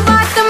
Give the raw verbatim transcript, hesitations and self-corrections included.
बात बात